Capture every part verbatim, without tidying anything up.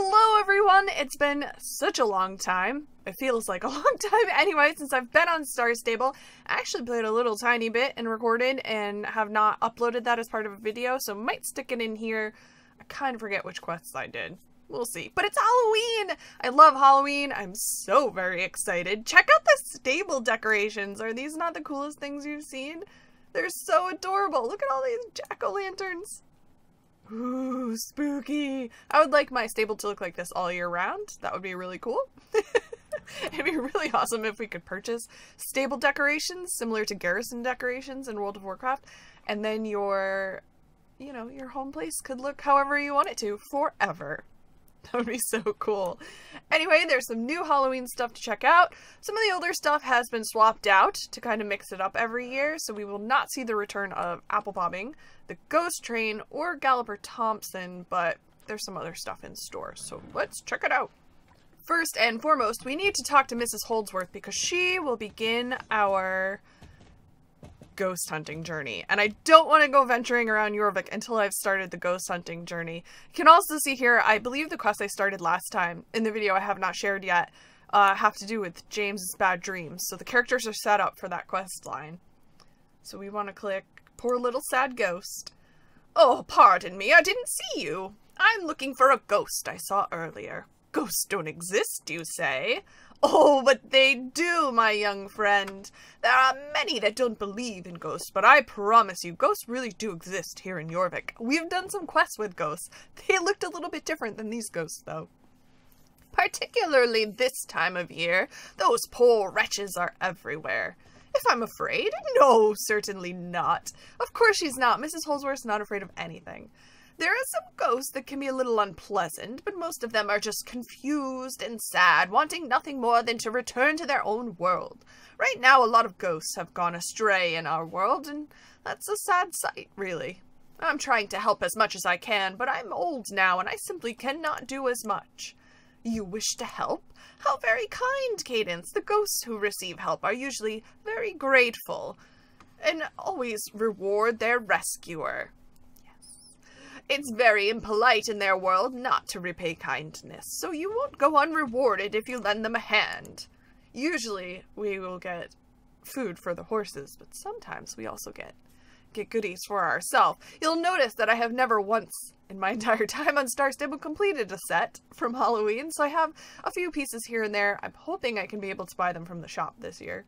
Hello everyone! It's been such a long time. It feels like a long time anyway since I've been on Star Stable. I actually played a little tiny bit and recorded and have not uploaded that as part of a video, so might stick it in here. I kind of forget which quests I did. We'll see. But it's Halloween! I love Halloween. I'm so very excited. Check out the stable decorations. Are these not the coolest things you've seen? They're so adorable. Look at all these jack-o'-lanterns. Ooh, spooky. I would like my stable to look like this all year round. That would be really cool. It'd be really awesome if we could purchase stable decorations similar to garrison decorations in World of Warcraft. And then your, you know, your home place could look however you want it to forever. That would be so cool. Anyway, there's some new Halloween stuff to check out. Some of the older stuff has been swapped out to kind of mix it up every year, so we will not see the return of Apple Bobbing, the Ghost Train, or Galloper Thompson, but there's some other stuff in store, so let's check it out. First and foremost, we need to talk to Missus Holdsworth because she will begin our ghost hunting journey, and I don't want to go venturing around Jorvik until I've started the ghost hunting journey. You can also see here, I believe the quest I started last time in the video I have not shared yet uh, have to do with James's bad dreams, so the characters are set up for that quest line. So we want to click poor little sad ghost. Oh, pardon me, I didn't see you. I'm looking for a ghost I saw earlier. Ghosts don't exist, you say? Oh, but they do, my young friend. There are many that don't believe in ghosts, but I promise you, ghosts really do exist here in Jorvik. We've done some quests with ghosts. They looked a little bit different than these ghosts, though. Particularly this time of year, those poor wretches are everywhere. If I'm afraid? No, certainly not. Of course she's not. Missus Holdsworth's not afraid of anything. There are some ghosts that can be a little unpleasant, but most of them are just confused and sad, wanting nothing more than to return to their own world. Right now, a lot of ghosts have gone astray in our world, and that's a sad sight, really. I'm trying to help as much as I can, but I'm old now, and I simply cannot do as much. You wish to help? How very kind, Cadence. The ghosts who receive help are usually very grateful, and always reward their rescuer. It's very impolite in their world not to repay kindness, so you won't go unrewarded if you lend them a hand. Usually, we will get food for the horses, but sometimes we also get, get goodies for ourselves. You'll notice that I have never once in my entire time on Star Stable completed a set from Halloween, so I have a few pieces here and there. I'm hoping I can be able to buy them from the shop this year.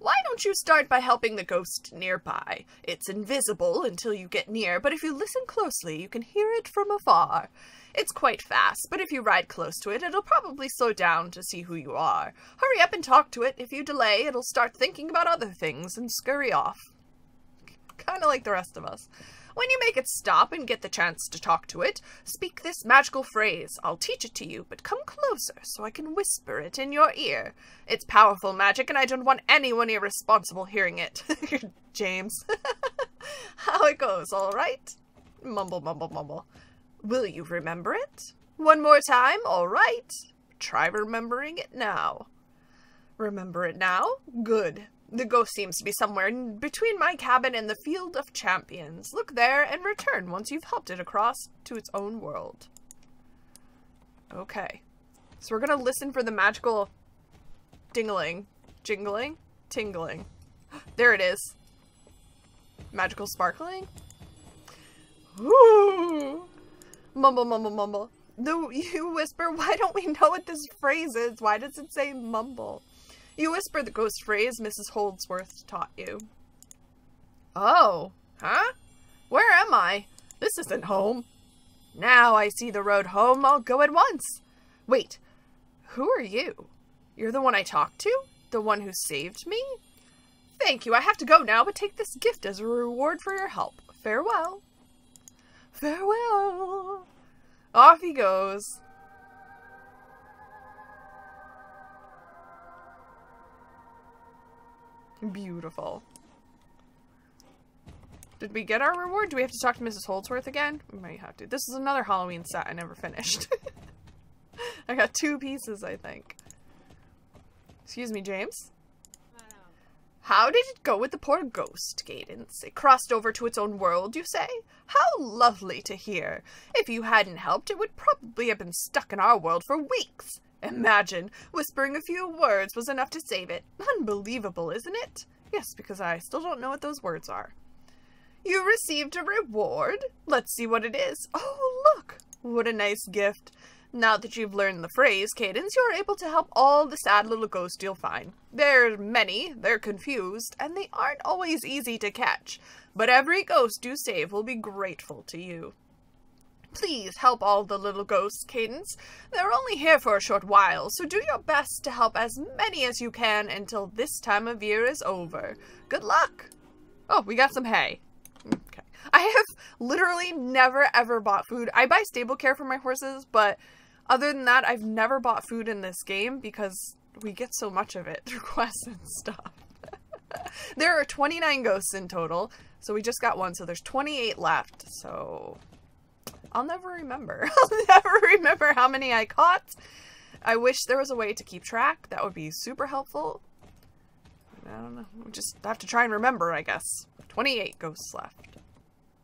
Why don't you start by helping the ghost nearby? It's invisible until you get near, but if you listen closely, you can hear it from afar. It's quite fast, but if you ride close to it, it'll probably slow down to see who you are. Hurry up and talk to it. If you delay, it'll start thinking about other things and scurry off. Kind of like the rest of us. When you make it stop and get the chance to talk to it, speak this magical phrase. I'll teach it to you, but come closer so I can whisper it in your ear. It's powerful magic, and I don't want anyone irresponsible hearing it. James. How it goes, all right? Mumble, mumble, mumble. Will you remember it? One more time, all right. Try remembering it now. Remember it now? Good. The ghost seems to be somewhere in between my cabin and the Field of Champions. Look there and return once you've helped it across to its own world. Okay. So we're going to listen for the magical dingling, jingling, tingling. There it is. Magical sparkling. Ooh. Mumble, mumble, mumble. No, you whisper, why don't we know what this phrase is? Why does it say mumble? You whisper the ghost phrase Missus Holdsworth taught you. Oh, huh? Where am I? This isn't home. Now I see the road home. I'll go at once. Wait, who are you? You're the one I talked to? The one who saved me? Thank you. I have to go now, but take this gift as a reward for your help. Farewell. Farewell. Off he goes. Beautiful. Did we get our reward? Do we have to talk to Missus Holdsworth again? We might have to. This is another Halloween set I never finished. I got two pieces, I think. Excuse me, James? Wow. How did it go with the poor ghost, Cadence? It crossed over to its own world, you say? How lovely to hear. If you hadn't helped, it would probably have been stuck in our world for weeks. Imagine, whispering a few words was enough to save it. Unbelievable, isn't it? Yes, because I still don't know what those words are. You received a reward? Let's see what it is. Oh, look! What a nice gift. Now that you've learned the phrase, Cadence, you're able to help all the sad little ghosts you'll find. They're many, they're confused, and they aren't always easy to catch. But every ghost you save will be grateful to you. Please help all the little ghosts, Cadence. They're only here for a short while, so do your best to help as many as you can until this time of year is over. Good luck! Oh, we got some hay. Okay. I have literally never ever bought food. I buy stable care for my horses, but other than that, I've never bought food in this game because we get so much of it through quests and stuff. There are twenty-nine ghosts in total, so we just got one, so there's twenty-eight left, so I'll never remember. I'll never remember how many I caught. I wish there was a way to keep track. That would be super helpful. I don't know. We just have to try and remember, I guess. twenty-eight ghosts left.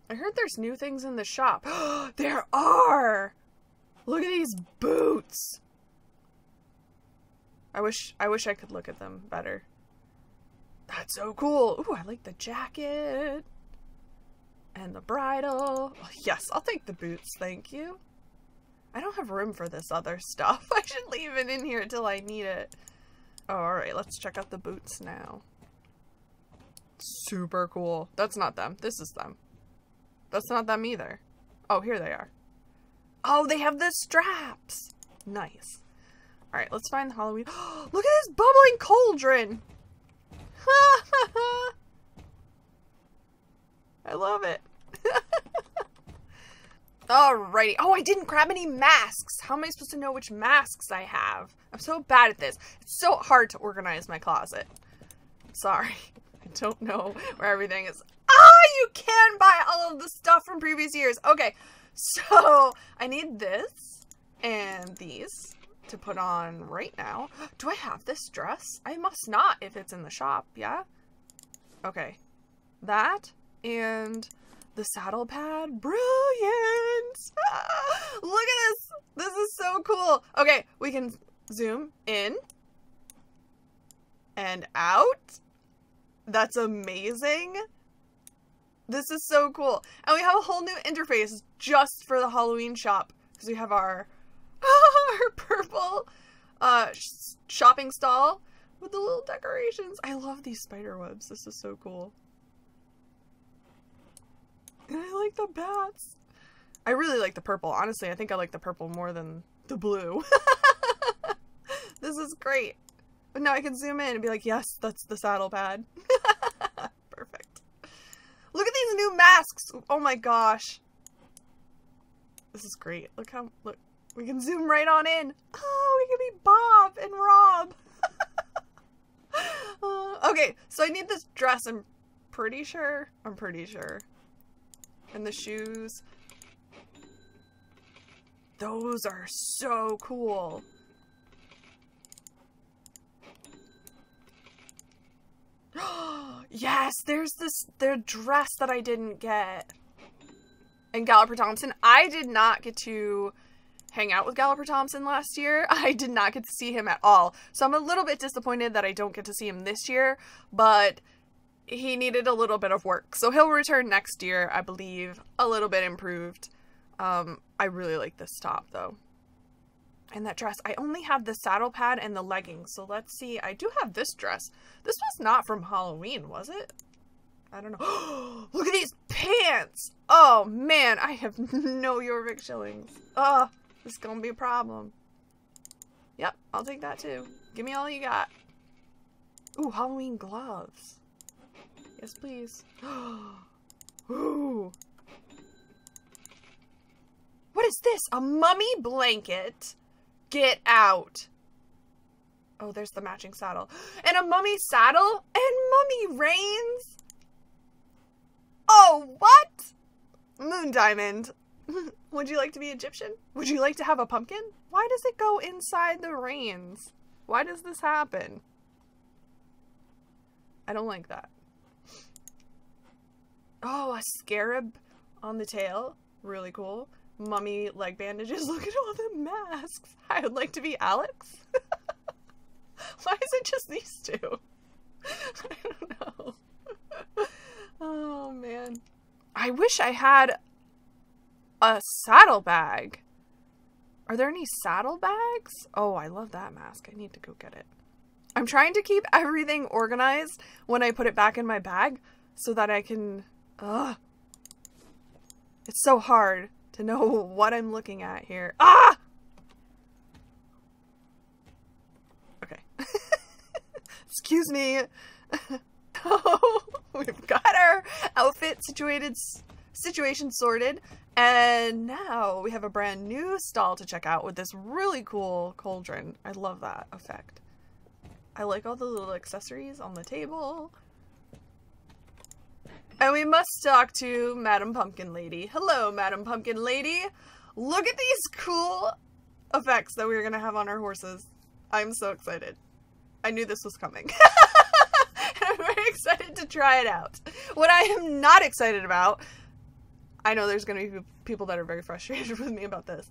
I heard there's new things in the shop. There are! Look at these boots! I wish I wish I could look at them better. That's so cool! Ooh, I like the jacket! And the bridle. Oh, yes, I'll take the boots, thank you. I don't have room for this other stuff. I should leave it in here till I need it. Oh, alright, let's check out the boots now. Super cool. That's not them. This is them. That's not them either. Oh, here they are. Oh, they have the straps! Nice. Alright, let's find the Halloween- Look at this bubbling cauldron! Ha ha ha! I love it. Alrighty. Oh, I didn't grab any masks. How am I supposed to know which masks I have? I'm so bad at this. It's so hard to organize my closet. Sorry. I don't know where everything is. Ah, you can buy all of the stuff from previous years. Okay, so I need this and these to put on right now. Do I have this dress? I must not if it's in the shop, yeah? Okay. That. And the saddle pad. Brilliant! Ah, look at this! This is so cool! Okay, we can zoom in and out. That's amazing. This is so cool. And we have a whole new interface just for the Halloween shop because we have our, our purple uh, shopping stall with the little decorations. I love these spider webs. This is so cool. And I like the bats. I really like the purple. Honestly, I think I like the purple more than the blue. This is great. But now I can zoom in and be like, yes, that's the saddle pad. Perfect. Look at these new masks. Oh my gosh. This is great. Look how, look, we can zoom right on in. Oh, we can be Bob and Rob. uh, okay, so I need this dress. I'm pretty sure. I'm pretty sure. And the shoes. Those are so cool. Yes, there's this their dress that I didn't get. And Galloper Thompson. I did not get to hang out with Galloper Thompson last year. I did not get to see him at all. So I'm a little bit disappointed that I don't get to see him this year, but he needed a little bit of work, so he'll return next year, I believe, a little bit improved. Um, I really like this top, though. And that dress. I only have the saddle pad and the leggings, so let's see. I do have this dress. This was not from Halloween, was it? I don't know. Look at these pants! Oh, man, I have no Jorvik shillings. Oh, this is gonna be a problem. Yep, I'll take that, too. Give me all you got. Ooh, Halloween gloves. Yes, please. Ooh. What is this? A mummy blanket? Get out. Oh, there's the matching saddle. And a mummy saddle? And mummy reins? Oh, what? Moon Diamond. Would you like to be Egyptian? Would you like to have a pumpkin? Why does it go inside the reins? Why does this happen? I don't like that. Oh, a scarab on the tail. Really cool. Mummy leg bandages. Look at all the masks. I would like to be Alex. Why is it just these two? I don't know. Oh, man. I wish I had a saddlebag. Are there any saddlebags? Oh, I love that mask. I need to go get it. I'm trying to keep everything organized when I put it back in my bag so that I can... Ugh. It's so hard to know what I'm looking at here. Ah! Okay. Excuse me. Oh, we've got our outfit situated, situation sorted. And now we have a brand new stall to check out with this really cool cauldron. I love that effect. I like all the little accessories on the table. And we must talk to Madam Pumpkin Lady. Hello, Madam Pumpkin Lady. Look at these cool effects that we're gonna have on our horses. I'm so excited. I knew this was coming. I'm very excited to try it out. What I am not excited about, I know there's gonna be people that are very frustrated with me about this,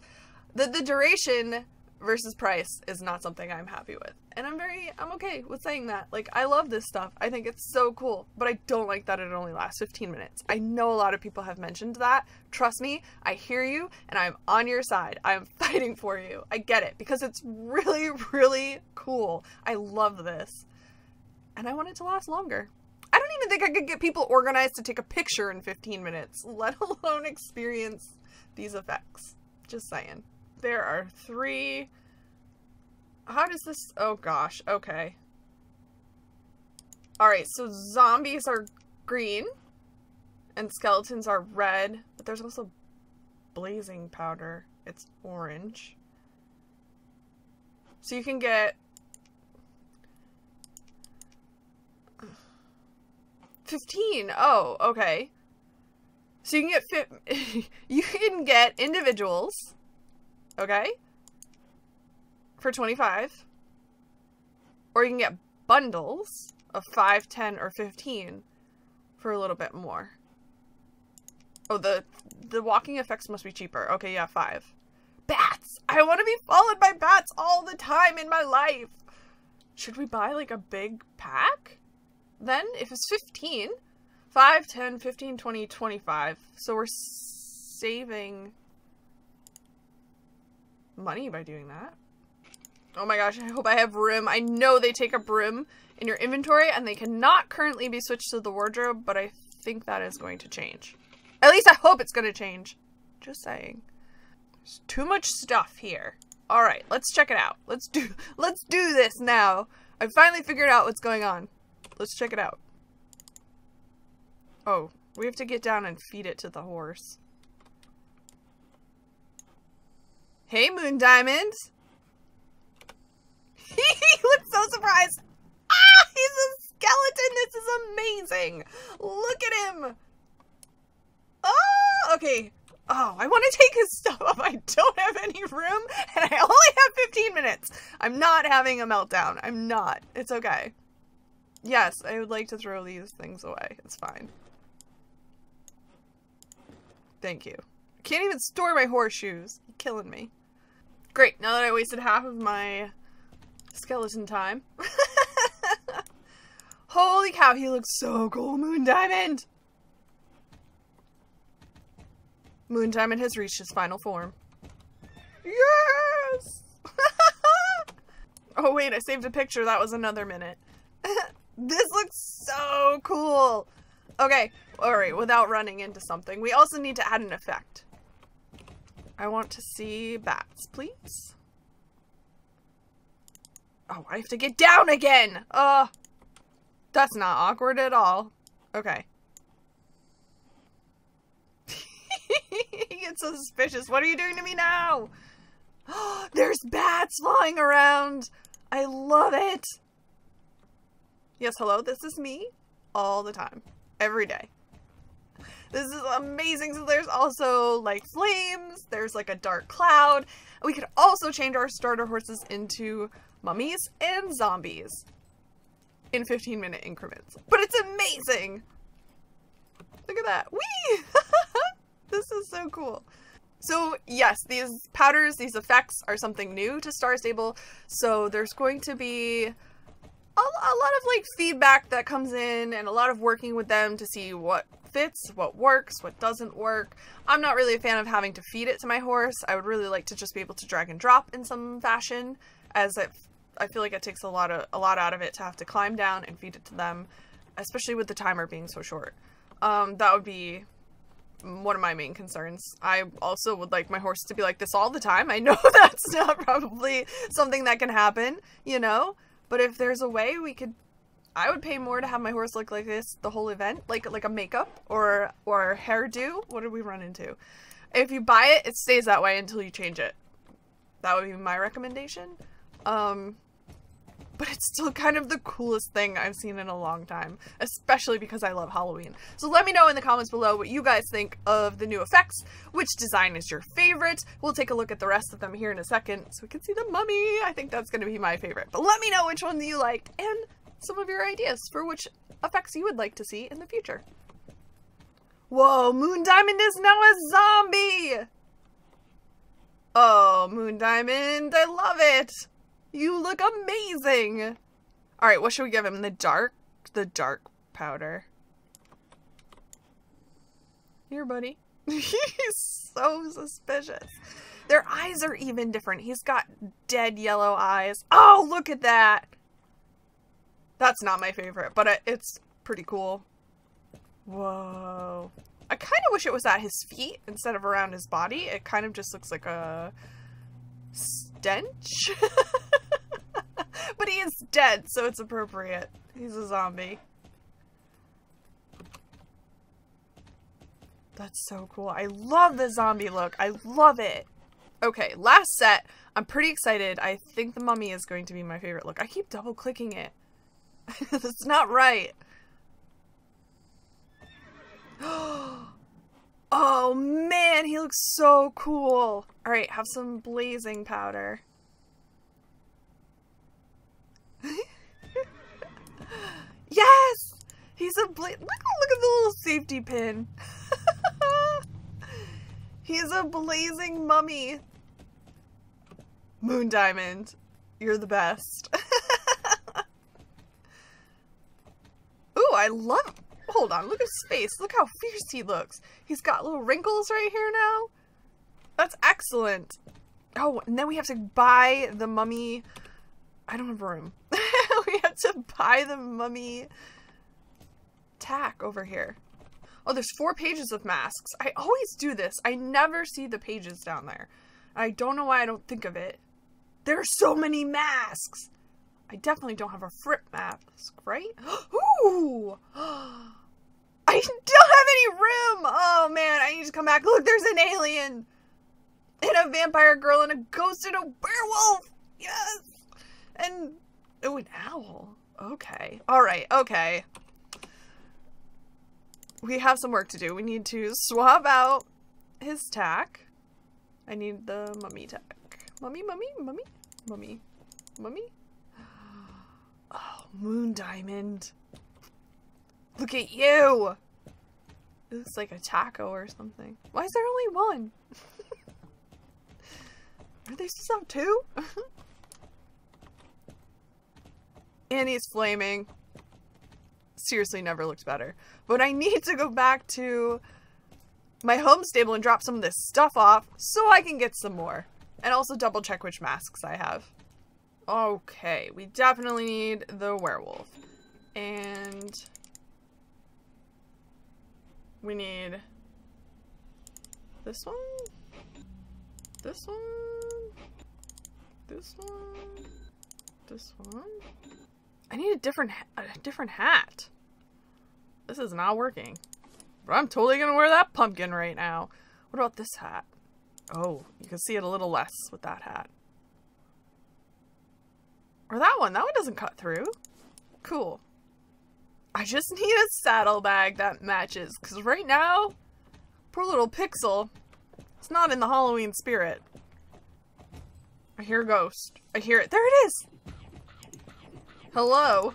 that the duration versus price is not something I'm happy with. And I'm very, I'm okay with saying that. Like, I love this stuff. I think it's so cool. But I don't like that it only lasts fifteen minutes. I know a lot of people have mentioned that. Trust me, I hear you, and I'm on your side. I'm fighting for you. I get it, because it's really, really cool. I love this. And I want it to last longer. I don't even think I could get people organized to take a picture in fifteen minutes, let alone experience these effects. Just saying. There are three... How does this... Oh, gosh. Okay. Alright, so zombies are green. And skeletons are red. But there's also blazing powder. It's orange. So you can get... fifteen! Oh, okay. So you can get... Fi you can get individuals... Okay? For twenty-five. Or you can get bundles of five, ten, or fifteen for a little bit more. Oh, the the walking effects must be cheaper. Okay, yeah, five. Bats! I want to be followed by bats all the time in my life! Should we buy, like, a big pack? Then, if it's fifteen, five, ten, fifteen, twenty, twenty-five. So we're saving... money by doing that. Oh my gosh, I hope I have room. I know they take up room in your inventory and they cannot currently be switched to the wardrobe, but I think that is going to change. At least I hope it's going to change. Just saying. There's too much stuff here. All right, let's check it out. Let's do let's do this now. I finally figured out what's going on. Let's check it out. Oh, we have to get down and feed it to the horse. Hey, Moon Diamond! He looks so surprised! Ah! He's a skeleton! This is amazing! Look at him! Oh! Okay. Oh, I want to take his stuff up. I don't have any room, and I only have fifteen minutes! I'm not having a meltdown. I'm not. It's okay. Yes, I would like to throw these things away. It's fine. Thank you. I can't even store my horseshoes. You're killing me. Great, now that I wasted half of my skeleton time. Holy cow, he looks so cool, Moon Diamond! Moon Diamond has reached his final form. Yes! Oh wait, I saved a picture. That was another minute. This looks so cool! Okay, alright, without running into something. We also need to add an effect. I want to see bats, please. Oh, I have to get down again! Uh, that's not awkward at all. Okay. He gets so suspicious. What are you doing to me now? There's bats flying around! I love it! Yes, hello, this is me. All the time. Every day. This is amazing. So there's also like flames, there's like a dark cloud. We could also change our starter horses into mummies and zombies. in fifteen minute increments. But it's amazing! Look at that. Whee! This is so cool. So yes, these powders, these effects are something new to Star Stable. So there's going to be a, a lot of like feedback that comes in and a lot of working with them to see what fits, what works, what doesn't work. I'm not really a fan of having to feed it to my horse. I would really like to just be able to drag and drop in some fashion, as I, I feel like it takes a lot of a lot out of it to have to climb down and feed it to them, especially with the timer being so short. Um, that would be one of my main concerns. I also would like my horse to be like this all the time. I know that's not probably something that can happen, you know? But if there's a way we could, I would pay more to have my horse look like this the whole event, like like a makeup or or hairdo. What did we run into? If you buy it, it stays that way until you change it. That would be my recommendation. Um, but it's still kind of the coolest thing I've seen in a long time, especially because I love Halloween. So let me know in the comments below what you guys think of the new effects, which design is your favorite. We'll take a look at the rest of them here in a second so we can see the mummy. I think that's going to be my favorite, but let me know which one you liked and some of your ideas for which effects you would like to see in the future. Whoa, Moon Diamond is now a zombie! Oh, Moon Diamond, I love it! You look amazing! Alright, what should we give him? The dark? The dark powder. Here, buddy. He's so suspicious. Their eyes are even different. He's got dead yellow eyes. Oh, look at that! That's not my favorite, but it's pretty cool. Whoa. I kind of wish it was at his feet instead of around his body. It kind of just looks like a stench. But he is dead, so it's appropriate. He's a zombie. That's so cool. I love the zombie look. I love it. Okay, last set. I'm pretty excited. I think the mummy is going to be my favorite look. I keep double clicking it. That's not right. Oh man, he looks so cool. All right, have some blazing powder. Yes, he's a bla- look, look at the little safety pin. He's a blazing mummy. Moon Diamond, you're the best. Ooh, I love, hold on, look at his face. Look how fierce he looks. He's got little wrinkles right here now. That's excellent. Oh, and then we have to buy the mummy. I don't have room. We have to buy the mummy tack over here. Oh, there's four pages of masks. I always do this. I never see the pages down there. I don't know why I don't think of it. There are so many masks. I definitely don't have a Fripp mask, right? Ooh! I don't have any room! Oh man, I need to come back. Look, there's an alien! And a vampire girl and a ghost and a werewolf! Yes! And, oh, an owl. Okay. Alright, okay. We have some work to do. We need to swap out his tack. I need the mummy tack. Mummy, mummy, mummy, mummy, mummy. Oh, Moon Diamond. Look at you! It looks like a taco or something. Why is there only one? Are they supposed to have two? And he's flaming. Seriously, never looked better. But I need to go back to my home stable and drop some of this stuff off so I can get some more. And also double check which masks I have. Okay, we definitely need the werewolf. And we need this one, this one, this one, this one. I need a different a different hat. This is not working. But I'm totally gonna wear that pumpkin right now. What about this hat? Oh, you can see it a little less with that hat. Or that one. That one doesn't cut through. Cool. I just need a saddlebag that matches. Because right now, poor little Pixel, it's not in the Halloween spirit. I hear a ghost. I hear it. There it is! Hello.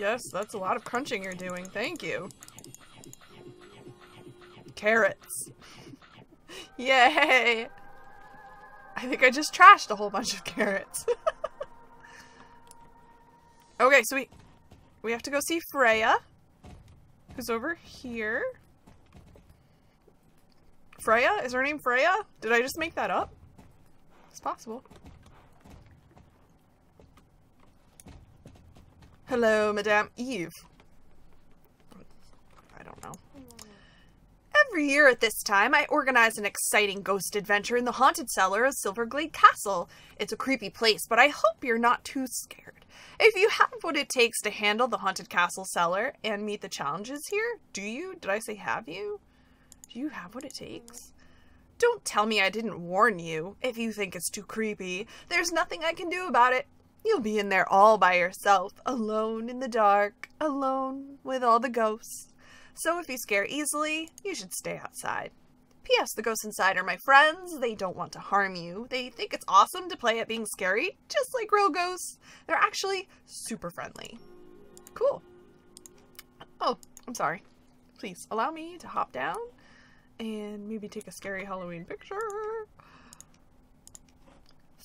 Yes, that's a lot of crunching you're doing. Thank you. Carrots. Yay! I think I just trashed a whole bunch of carrots. Okay, so we we have to go see Freya, who's over here. Freya? Is her name Freya? Did I just make that up? It's possible. Hello, Madame Eve. I don't know. Every year at this time, I organize an exciting ghost adventure in the haunted cellar of Silverglade Castle. It's a creepy place, but I hope you're not too scared. If you have what it takes to handle the haunted castle cellar and meet the challenges here, do you? Did I say have you? Do you have what it takes? Don't tell me I didn't warn you. If you think it's too creepy, there's nothing I can do about it. You'll be in there all by yourself, alone in the dark, alone with all the ghosts. So if you scare easily, you should stay outside. P S The ghosts inside are my friends. They don't want to harm you. They think it's awesome to play at being scary, just like real ghosts. They're actually super friendly. Cool. Oh, I'm sorry. Please allow me to hop down and maybe take a scary Halloween picture.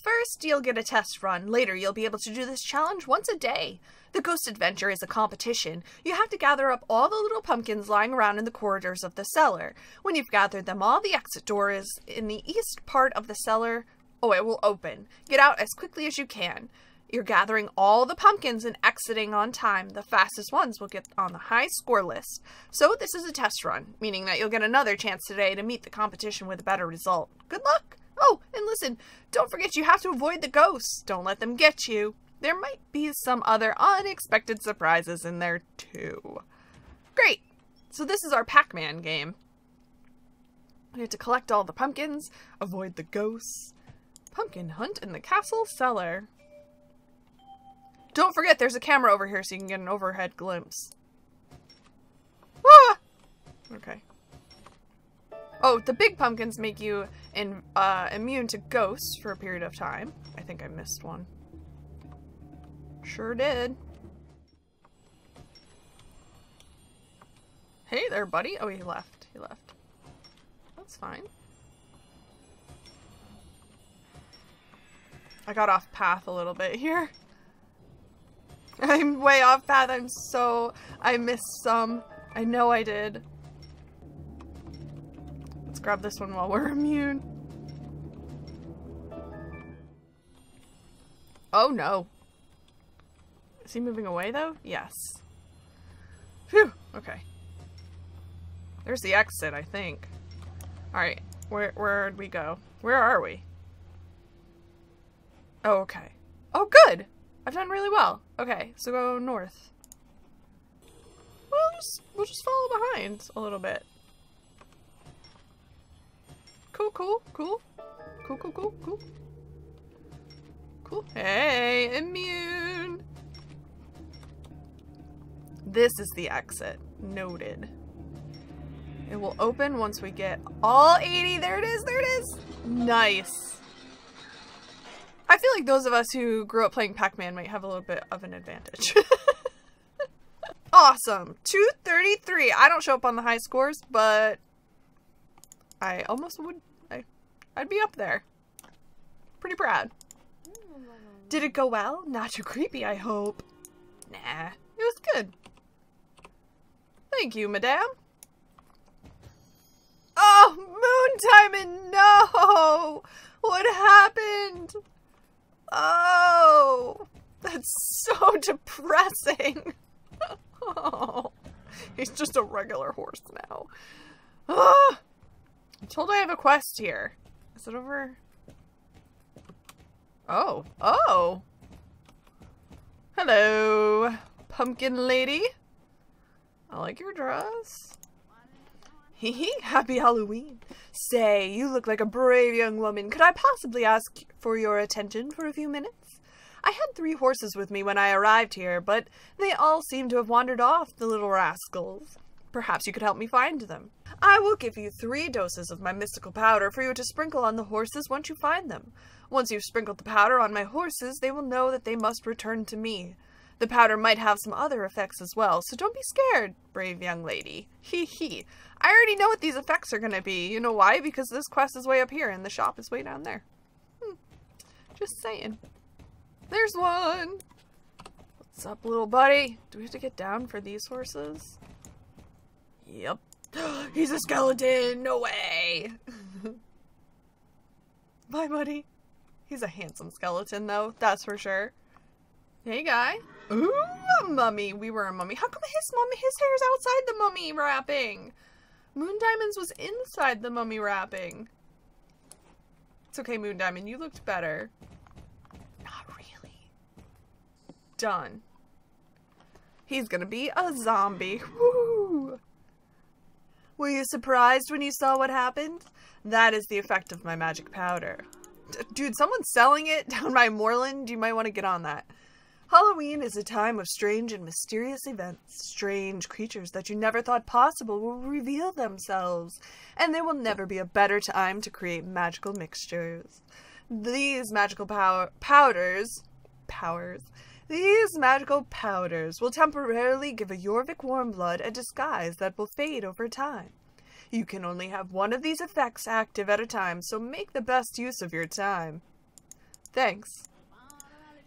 First, you'll get a test run. Later, you'll be able to do this challenge once a day. The ghost adventure is a competition. You have to gather up all the little pumpkins lying around in the corridors of the cellar. When you've gathered them all, the exit door is in the east part of the cellar. Oh, it will open. Get out as quickly as you can. You're gathering all the pumpkins and exiting on time. The fastest ones will get on the high score list. So this is a test run, meaning that you'll get another chance today to meet the competition with a better result. Good luck! Oh, and listen, don't forget you have to avoid the ghosts. Don't let them get you. There might be some other unexpected surprises in there, too. Great! So this is our Pac-Man game. We have to collect all the pumpkins, avoid the ghosts, pumpkin hunt in the castle cellar. Don't forget there's a camera over here so you can get an overhead glimpse. Ah! Okay. Oh, the big pumpkins make you in, uh, immune to ghosts for a period of time. I think I missed one. Sure did. Hey there, buddy. Oh, he left. He left. That's fine. I got off path a little bit here. I'm way off path. I'm so... I missed some. I know I did. Grab this one while we're immune. Oh no. Is he moving away though? Yes. Phew. Okay. There's the exit, I think. Alright. Where, where'd we go? Where are we? Oh, okay. Oh, good! I've done really well. Okay, so go north. We'll just, we'll just follow behind a little bit. Cool, cool, cool, cool, cool, cool, cool, cool. Hey, immune. This is the exit. Noted. It will open once we get all eighty. There it is. There it is. Nice. I feel like those of us who grew up playing Pac-Man might have a little bit of an advantage. Awesome. two thirty-three. I don't show up on the high scores, but I almost would. I, I'd be up there. Pretty proud. Did it go well? Not too creepy, I hope. Nah, it was good. Thank you, madame. Oh, Moon Diamond, no! What happened? Oh, that's so depressing. Oh, he's just a regular horse now. Oh. I'm told I have a quest here. Is it over? Oh. Oh! Hello, pumpkin lady. I like your dress. Hee hee, happy Halloween. Say, you look like a brave young woman. Could I possibly ask for your attention for a few minutes? I had three horses with me when I arrived here, but they all seem to have wandered off, the little rascals. Perhaps you could help me find them. I will give you three doses of my mystical powder for you to sprinkle on the horses once you find them. Once you've sprinkled the powder on my horses, they will know that they must return to me. The powder might have some other effects as well, so don't be scared, brave young lady. Hee hee. I already know what these effects are gonna be. You know why? Because this quest is way up here and the shop is way down there. Hmm. Just saying. There's one! What's up, little buddy? Do we have to get down for these horses? Yep. He's a skeleton! No way! Bye, buddy. He's a handsome skeleton, though. That's for sure. Hey, guy. Ooh, a mummy. We were a mummy. How come his mummy, his hair's outside the mummy wrapping? Moon Diamond's was inside the mummy wrapping. It's okay, Moon Diamond. You looked better. Not really. Done. He's gonna be a zombie. Woo! Were you surprised when you saw what happened? That is the effect of my magic powder. D- dude, someone's selling it down by Moorland. You might want to get on that. Halloween is a time of strange and mysterious events. Strange creatures that you never thought possible will reveal themselves, and there will never be a better time to create magical mixtures. These magical pow- powders... powers... These magical powders will temporarily give a Jorvik Warmblood a disguise that will fade over time. You can only have one of these effects active at a time, so make the best use of your time. Thanks.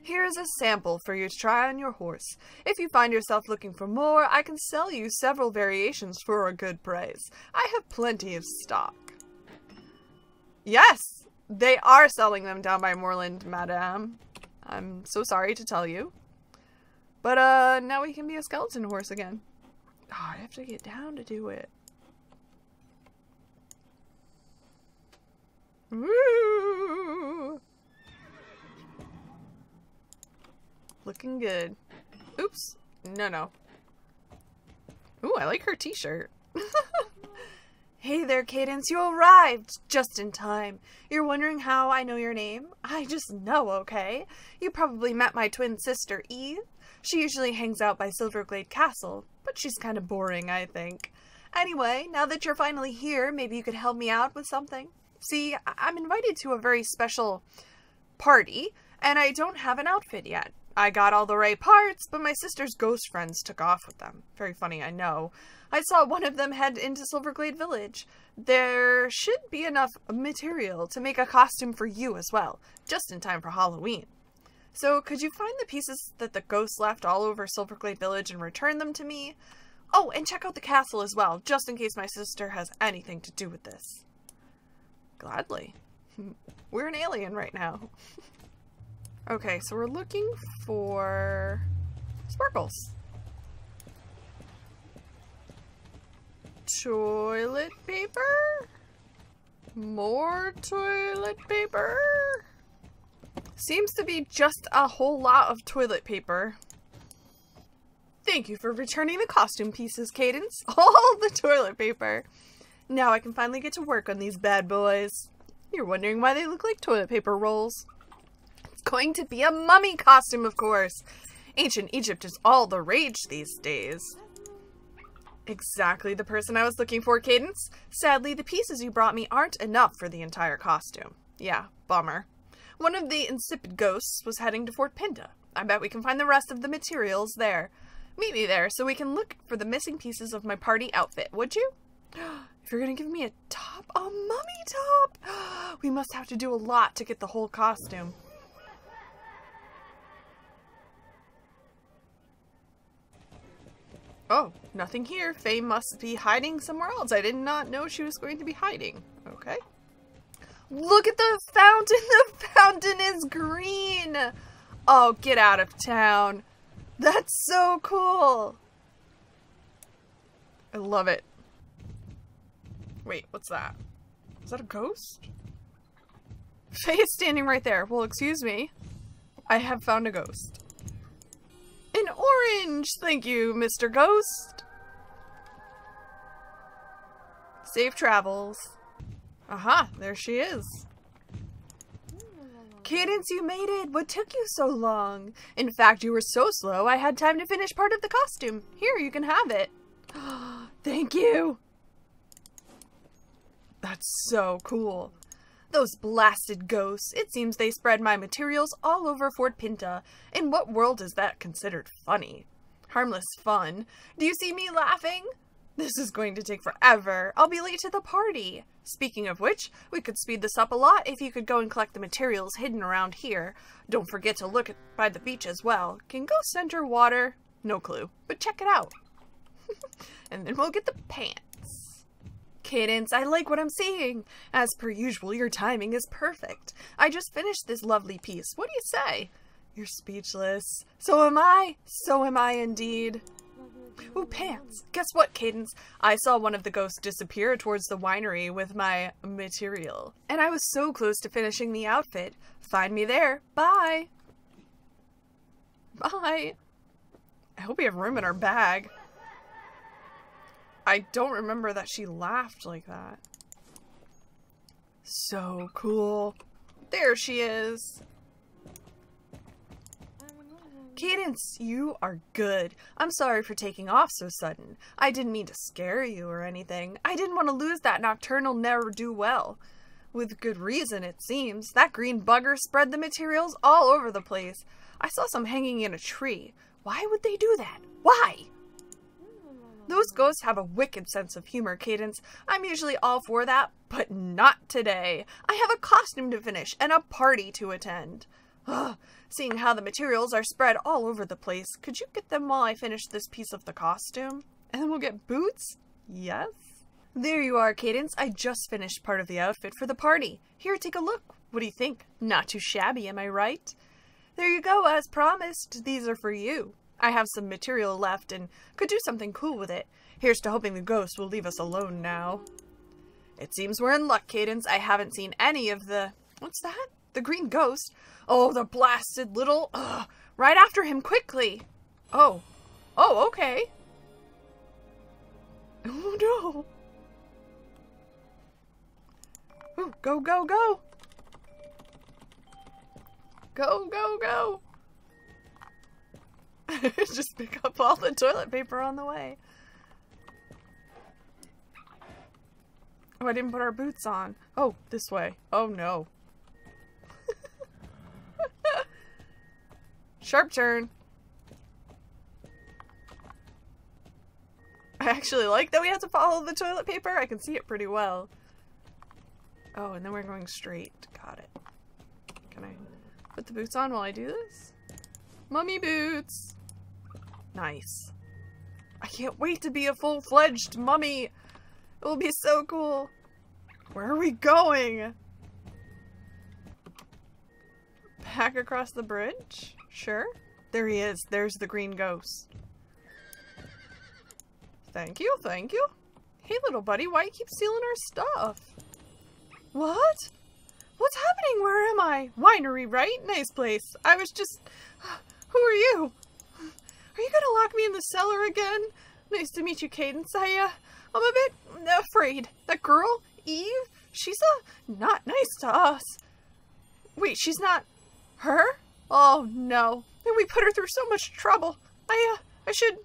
Here is a sample for you to try on your horse. If you find yourself looking for more, I can sell you several variations for a good price. I have plenty of stock. Yes! They are selling them down by Moorland, madame. I'm so sorry to tell you. But, uh, now we can be a skeleton horse again. Oh, I have to get down to do it. Woo! Looking good. Oops. No, no. Ooh, I like her t-shirt. Hey there, Cadence. You arrived just in time. You're wondering how I know your name? I just know, okay? You probably met my twin sister, Eve. She usually hangs out by Silverglade Castle, but she's kind of boring, I think. Anyway, now that you're finally here, maybe you could help me out with something. See, I I'm invited to a very special party, and I don't have an outfit yet. I got all the right parts, but my sister's ghost friends took off with them. Very funny, I know. I saw one of them head into Silverglade Village. There should be enough material to make a costume for you as well, just in time for Halloween. So could you find the pieces that the ghosts left all over Silverglade Village and return them to me? Oh, and check out the castle as well, just in case my sister has anything to do with this. Gladly. We're an alien right now. Okay, so we're looking for sparkles. Toilet paper? More toilet paper? Seems to be just a whole lot of toilet paper. Thank you for returning the costume pieces, Cadence. All the toilet paper. Now I can finally get to work on these bad boys. You're wondering why they look like toilet paper rolls. Going to be a mummy costume, of course. Ancient Egypt is all the rage these days. Exactly the person I was looking for, Cadence. Sadly, the pieces you brought me aren't enough for the entire costume. Yeah, bummer. One of the insipid ghosts was heading to Fort Pinta. I bet we can find the rest of the materials there. Meet me there so we can look for the missing pieces of my party outfit, would you? If you're gonna give me a top, a mummy top! We must have to do a lot to get the whole costume. Oh, nothing here. Faye must be hiding somewhere else. I did not know she was going to be hiding. Okay. Look at the fountain! The fountain is green! Oh, get out of town. That's so cool! I love it. Wait, what's that? Is that a ghost? Faye is standing right there. Well, excuse me. I have found a ghost. An orange! Thank you, Mister Ghost! Safe travels. Aha, there she is. Cadence, you made it! What took you so long? In fact, you were so slow, I had time to finish part of the costume. Here, you can have it. Thank you! That's so cool. Those blasted ghosts. It seems they spread my materials all over Fort Pinta. In what world is that considered funny? Harmless fun. Do you see me laughing? This is going to take forever. I'll be late to the party. Speaking of which, we could speed this up a lot if you could go and collect the materials hidden around here. Don't forget to look at, by the beach as well. Can ghosts enter water? No clue, but check it out. And then we'll get the pants. Cadence, I like what I'm seeing. As per usual, your timing is perfect. I just finished this lovely piece. What do you say? You're speechless. So am I. So am I indeed. Ooh, pants. Guess what, Cadence? I saw one of the ghosts disappear towards the winery with my material. And I was so close to finishing the outfit. Find me there. Bye. Bye. I hope we have room in our bag. I don't remember that she laughed like that. So cool. There she is. Cadence, you are good. I'm sorry for taking off so sudden. I didn't mean to scare you or anything. I didn't want to lose that nocturnal ne'er-do-well. With good reason, it seems. That green bugger spread the materials all over the place. I saw some hanging in a tree. Why would they do that? Why? Those ghosts have a wicked sense of humor, Cadence. I'm usually all for that, but not today. I have a costume to finish and a party to attend. Ugh. Seeing how the materials are spread all over the place, could you get them while I finish this piece of the costume? And then we'll get boots? Yes? There you are, Cadence. I just finished part of the outfit for the party. Here, take a look. What do you think? Not too shabby, am I right? There you go, as promised. These are for you. I have some material left and could do something cool with it. Here's to hoping the ghost will leave us alone now. It seems we're in luck, Cadence. I haven't seen any of the... What's that? The green ghost? Oh, the blasted little... Ugh. Right after him, quickly! Oh. Oh, okay. Oh, no. Ooh, go, go, go! Go, go, go! Just pick up all the toilet paper on the way. Oh, I didn't put our boots on. Oh, this way. Oh, no. Sharp turn. I actually like that we have to follow the toilet paper. I can see it pretty well. Oh, and then we're going straight. Got it. Can I put the boots on while I do this? Mummy boots. Nice. I can't wait to be a full-fledged mummy. It will be so cool. Where are we going? Back across the bridge? Sure. There he is. There's the green ghost. Thank you, thank you. Hey, little buddy, why you keep stealing our stuff? What? What's happening? Where am I? Winery, right? Nice place. I was just... Who are you? Are you gonna lock me in the cellar again? Nice to meet you, Cadence. I, uh, I'm a bit afraid. That girl, Eve, she's, uh, not nice to us. Wait, she's not... her? Oh, no. And we put her through so much trouble. I, uh, I should...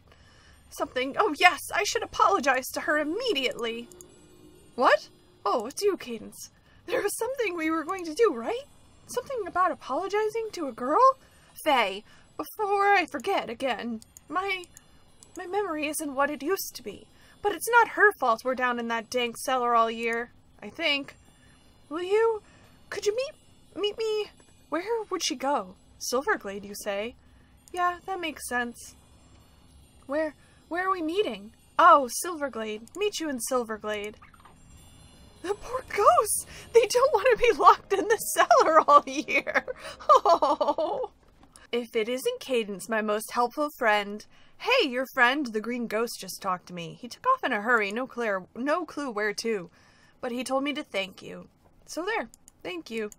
Something. Oh, yes, I should apologize to her immediately. What? Oh, it's you, Cadence. There was something we were going to do, right? Something about apologizing to a girl? Faye, before I forget again, my... My memory isn't what it used to be. But it's not her fault we're down in that dank cellar all year. I think. Will you... Could you meet... Meet me... Where would she go? Silverglade, you say? Yeah, that makes sense. Where... Where are we meeting? Oh, Silverglade. Meet you in Silverglade. The poor ghosts! They don't want to be locked in the cellar all year! Oh! If it isn't Cadence, my most helpful friend. Hey, your friend, the green ghost, just talked to me. He took off in a hurry, no clear, no clue where to. But he told me to thank you. So there. Thank you.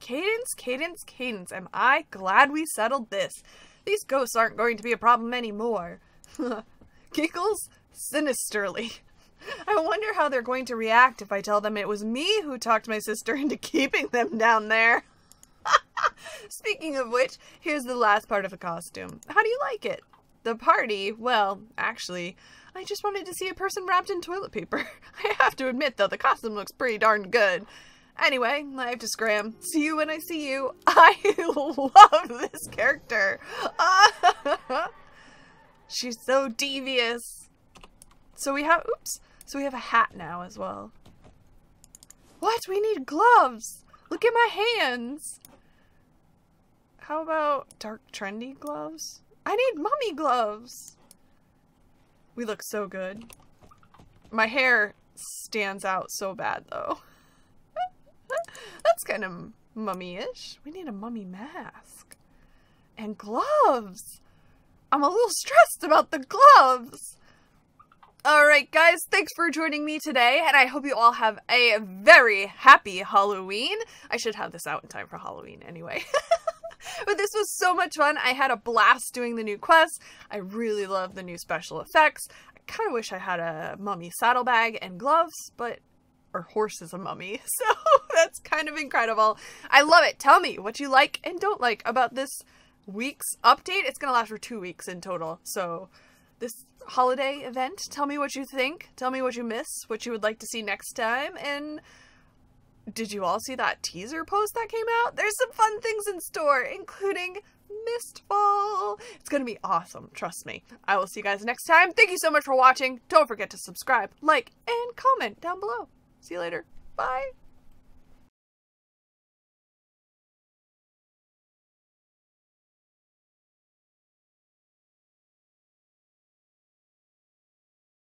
Cadence, Cadence, Cadence, am I glad we settled this. These ghosts aren't going to be a problem anymore. Giggles sinisterly. I wonder how they're going to react if I tell them it was me who talked my sister into keeping them down there. Speaking of which, here's the last part of the costume. How do you like it? The party? Well, actually, I just wanted to see a person wrapped in toilet paper. I have to admit, though, the costume looks pretty darn good. Anyway, I just scram. See you when I see you. I love this character. Uh, she's so devious. So we have, oops. So we have a hat now as well. What? We need gloves. Look at my hands. How about dark trendy gloves? I need mummy gloves. We look so good. My hair stands out so bad though. That's kind of mummy-ish. We need a mummy mask. And gloves! I'm a little stressed about the gloves! Alright guys, thanks for joining me today, and I hope you all have a very happy Halloween. I should have this out in time for Halloween anyway. But this was so much fun. I had a blast doing the new quests. I really love the new special effects. I kind of wish I had a mummy saddlebag and gloves, but... or horse is a mummy, so that's kind of incredible. I love it. Tell me what you like and don't like about this week's update. It's gonna last for two weeks in total, so this holiday event, tell me what you think, tell me what you miss, what you would like to see next time, and did you all see that teaser post that came out? There's some fun things in store, including Mistfall. It's gonna be awesome, trust me. I will see you guys next time. Thank you so much for watching. Don't forget to subscribe, like, and comment down below. See you later. Bye.